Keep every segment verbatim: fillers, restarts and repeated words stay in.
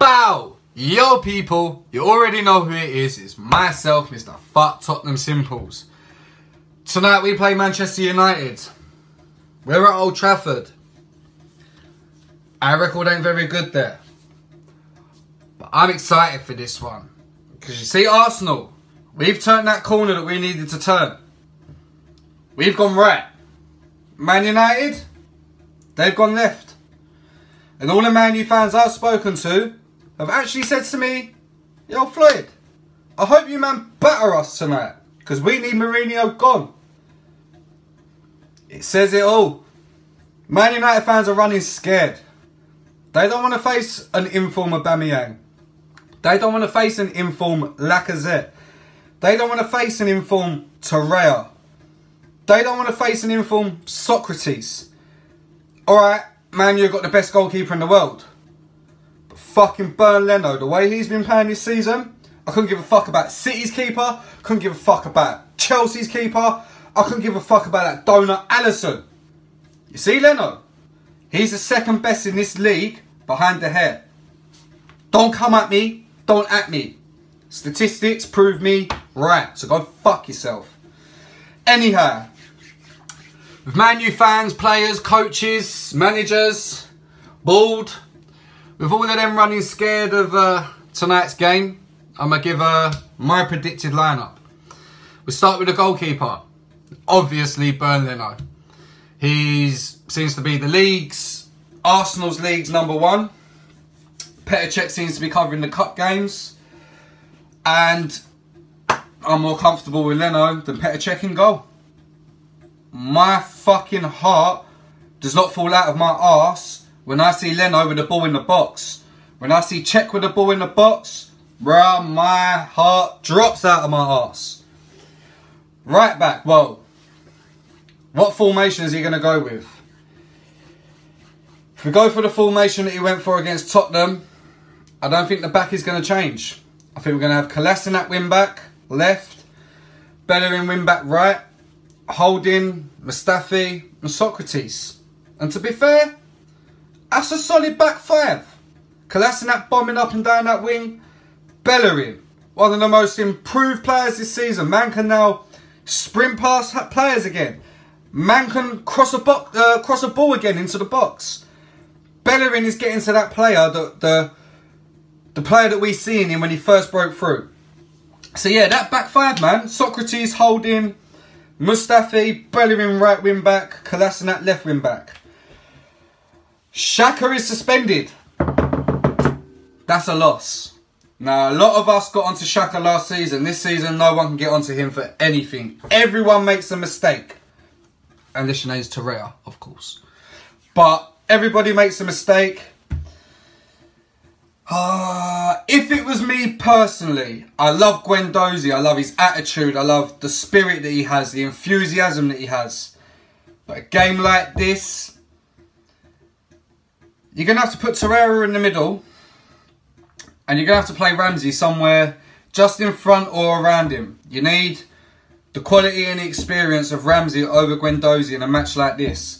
Bow! Yo people, you already know who it is, it's myself, Mister Fuck Tottenham Simples. Tonight we play Manchester United. We're at Old Trafford. Our record ain't very good there. But I'm excited for this one. Because you see Arsenal, we've turned that corner that we needed to turn. We've gone right. Man United, they've gone left. And all the Man U fans I've spoken to have actually said to me, yo Floyd, I hope you man batter us tonight, because we need Mourinho gone. It says it all. Man United fans are running scared. They don't want to face an in-form Aubameyang. They don't want to face an in-form Lacazette. They don't want to face an in-form Torreira. They don't want to face an in-form Sokrates. Alright. Man, you've got the best goalkeeper in the world. But fucking Bernd Leno, the way he's been playing this season, I couldn't give a fuck about City's keeper. Couldn't give a fuck about Chelsea's keeper. I couldn't give a fuck about that donor Alisson. You see Leno? He's the second best in this league behind the hair. Don't come at me. Don't at me. Statistics prove me right. So go fuck yourself. Anyhow. With Man U fans, players, coaches, managers, bored, with all of them running scared of uh, tonight's game, I'm going to give uh, my predicted lineup. We'll start with the goalkeeper. Obviously, Bernd Leno. He seems to be the league's, Arsenal's league's number one. Petr Cech seems to be covering the cup games. And I'm more comfortable with Leno than Petr Cech in goal. My fucking heart does not fall out of my arse when I see Leno with the ball in the box. When I see Cech with the ball in the box, bruh, my heart drops out of my arse. Right back, well, what formation is he going to go with? If we go for the formation that he went for against Tottenham, I don't think the back is going to change. I think we're going to have Kolasinac wing back, left, Bellerin wing back, right. Holding, Mustafi and Sokrates. And to be fair, that's a solid back five. Kolasinac bombing up and down that wing. Bellerin, one of the most improved players this season. Man can now sprint past players again. Man can cross a, box, uh, cross a ball again into the box. Bellerin is getting to that player, the, the, the player that we see in him when he first broke through. So yeah, that back five, man. Sokrates, Holding, Mustafi, Bellerin right wing back, Kolasinac left wing back. Xhaka is suspended. That's a loss. Now, a lot of us got onto Xhaka last season. This season, no one can get onto him for anything. Everyone makes a mistake. Unless your name's Torreira, of course. But everybody makes a mistake. Uh, if it was me personally, I love Guendouzi, I love his attitude, I love the spirit that he has, the enthusiasm that he has. But a game like this, you're going to have to put Torreira in the middle and you're going to have to play Ramsey somewhere just in front or around him. You need the quality and the experience of Ramsey over Guendouzi in a match like this.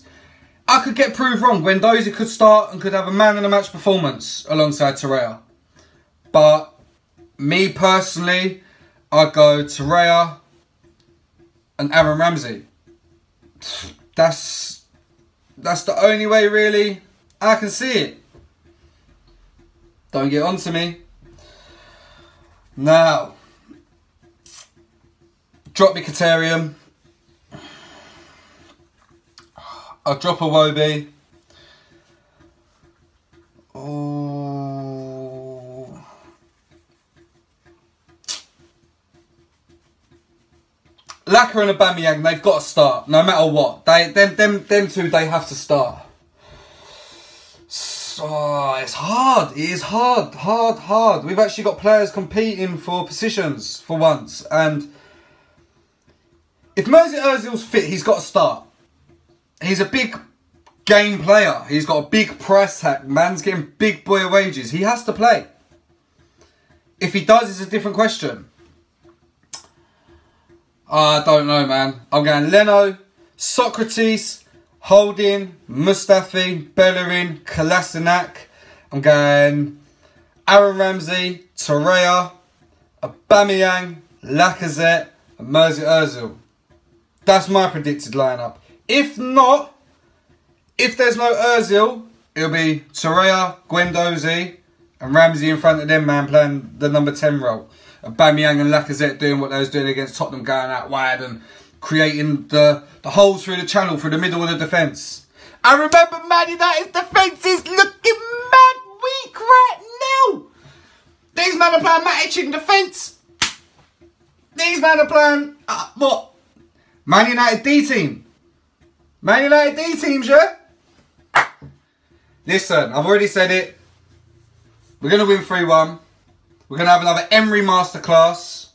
I could get proved wrong. Guendouzi could start and could have a man-in-the-match performance alongside Torreira. But me personally, I'd go Torreira and Aaron Ramsey. That's, that's the only way, really, I can see it. Don't get on to me. Now, drop Mkhitaryan. I'll drop Iwobi. Oh. Laka and Aubameyang, they've got to start, no matter what. They, them, them, them two, they have to start. So, it's hard. It is hard, hard, hard. We've actually got players competing for positions for once. And if Mesut Ozil's fit, he's got to start. He's a big game player. He's got a big price tag. Man's getting big boy wages. He has to play. If he does, it's a different question. I don't know, man. I'm going Leno, Sokrates, Holding, Mustafi, Bellerin, Kolasinac. I'm going Aaron Ramsey, Torreira, Aubameyang, Lacazette and Mesut Ozil. That's my predicted lineup. If not, if there's no Ozil, it'll be Torreira, Guendouzi and Ramsey in front of them, man, playing the number ten role. Aubameyang and Lacazette doing what they was doing against Tottenham, going out wide and creating the, the holes through the channel, through the middle of the defence. I remember Man United's defence is looking mad weak right now. These men are playing Matic in defence. These men are playing, uh, what? Man United D team. Man United D teams, yeah? Listen, I've already said it. We're going to win three one. We're going to have another Emery masterclass.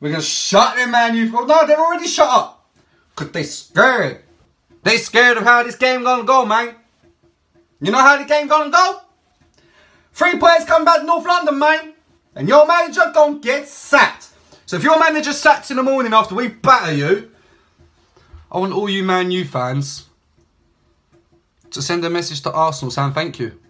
We're going to shut them, man. You've got... No, they're already shut up. Because they're scared. They're scared of how this game going to go, man. You know how the game going to go? Three players come back to North London, man. And your manager going to get sacked. So if your manager sacked in the morning after we batter you, I want all you Man U fans to send a message to Arsenal saying thank you.